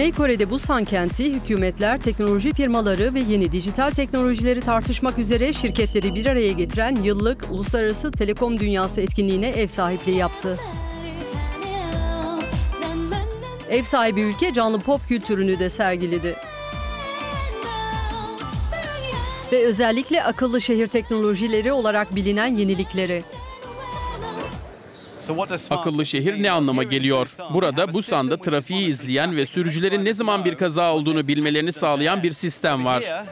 Güney Kore'de Busan kenti, hükümetler, teknoloji firmaları ve yeni dijital teknolojileri tartışmak üzere şirketleri bir araya getiren yıllık Uluslararası Telekom Dünyası etkinliğine ev sahipliği yaptı. Ev sahibi ülke canlı pop kültürünü de sergiledi. Ve özellikle akıllı şehir teknolojileri olarak bilinen yenilikleri. Akıllı şehir ne anlama geliyor? Burada Busan'da trafiği izleyen ve sürücülerin ne zaman bir kaza olduğunu bilmelerini sağlayan bir sistem var.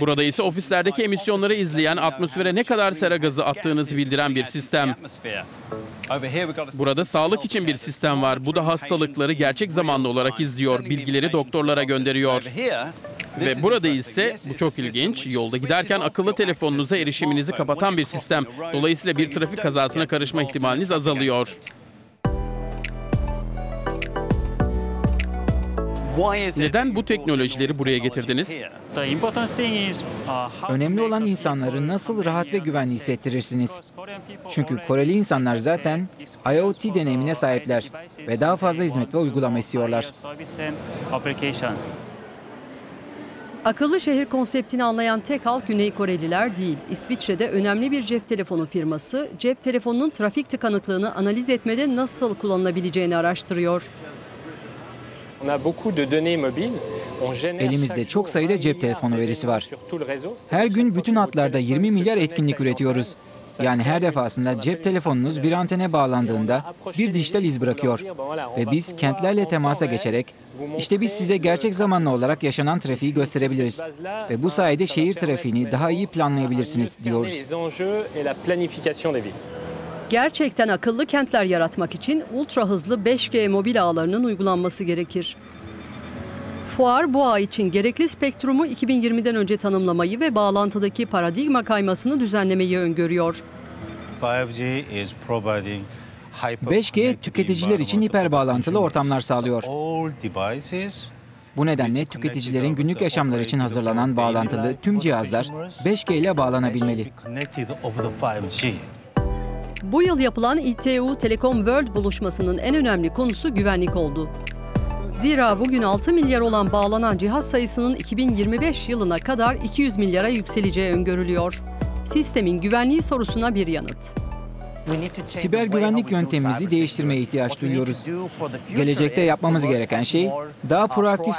Burada ise ofislerdeki emisyonları izleyen, atmosfere ne kadar sera gazı attığınızı bildiren bir sistem. Burada sağlık için bir sistem var. Bu da hastalıkları gerçek zamanlı olarak izliyor, bilgileri doktorlara gönderiyor. Ve burada ise, bu çok ilginç, yolda giderken akıllı telefonunuza erişiminizi kapatan bir sistem. Dolayısıyla bir trafik kazasına karışma ihtimaliniz azalıyor. Neden bu teknolojileri buraya getirdiniz? Önemli olan insanları nasıl rahat ve güvenli hissettirirsiniz. Çünkü Koreli insanlar zaten IoT deneyimine sahipler ve daha fazla hizmet ve uygulama istiyorlar. Akıllı şehir konseptini anlayan tek halk Güney Koreliler değil. İsviçre'de önemli bir cep telefonu firması, cep telefonunun trafik tıkanıklığını analiz etmede nasıl kullanılabileceğini araştırıyor. Elimizde çok sayıda cep telefonu verisi var. Her gün bütün hatlarda 20 milyar etkinlik üretiyoruz. Yani her defasında cep telefonunuz bir antene bağlandığında bir dijital iz bırakıyor. Ve biz kentlerle temasa geçerek, işte biz size gerçek zamanlı olarak yaşanan trafiği gösterebiliriz. Ve bu sayede şehir trafiğini daha iyi planlayabilirsiniz diyoruz. Gerçekten akıllı kentler yaratmak için ultra hızlı 5G mobil ağlarının uygulanması gerekir. Fuar bu ağ için gerekli spektrumu 2020'den önce tanımlamayı ve bağlantıdaki paradigma kaymasını düzenlemeyi öngörüyor. 5G tüketiciler için hiper bağlantılı ortamlar sağlıyor. Bu nedenle tüketicilerin günlük yaşamları için hazırlanan bağlantılı tüm cihazlar 5G ile bağlanabilmeli. Bu yıl yapılan ITU Telecom World buluşmasının en önemli konusu güvenlik oldu. Zira bugün 6 milyar olan bağlanan cihaz sayısının 2025 yılına kadar 200 milyara yükseleceği öngörülüyor. Sistemin güvenliği sorusuna bir yanıt. Siber güvenlik yöntemimizi değiştirmeye ihtiyaç duyuyoruz. Gelecekte yapmamız gereken şey daha proaktif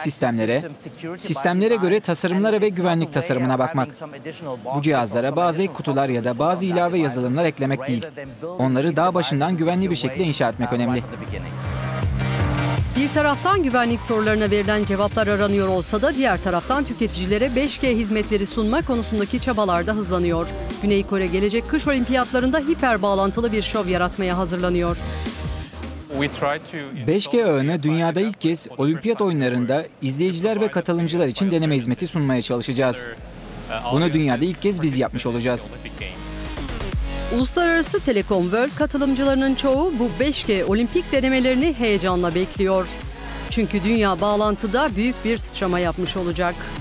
sistemlere göre tasarımlara ve güvenlik tasarımına bakmak. Bu cihazlara bazı ek kutular ya da bazı ilave yazılımlar eklemek değil. Onları daha başından güvenli bir şekilde inşa etmek önemli. Bir taraftan güvenlik sorularına verilen cevaplar aranıyor olsa da diğer taraftan tüketicilere 5G hizmetleri sunma konusundaki çabalar da hızlanıyor. Güney Kore gelecek kış olimpiyatlarında hiper bağlantılı bir şov yaratmaya hazırlanıyor. 5G ağını dünyada ilk kez olimpiyat oyunlarında izleyiciler ve katılımcılar için deneme hizmeti sunmaya çalışacağız. Bunu dünyada ilk kez biz yapmış olacağız. Uluslararası Telekom World katılımcılarının çoğu bu 5G olimpik denemelerini heyecanla bekliyor. Çünkü dünya bağlantıda büyük bir sıçrama yapmış olacak.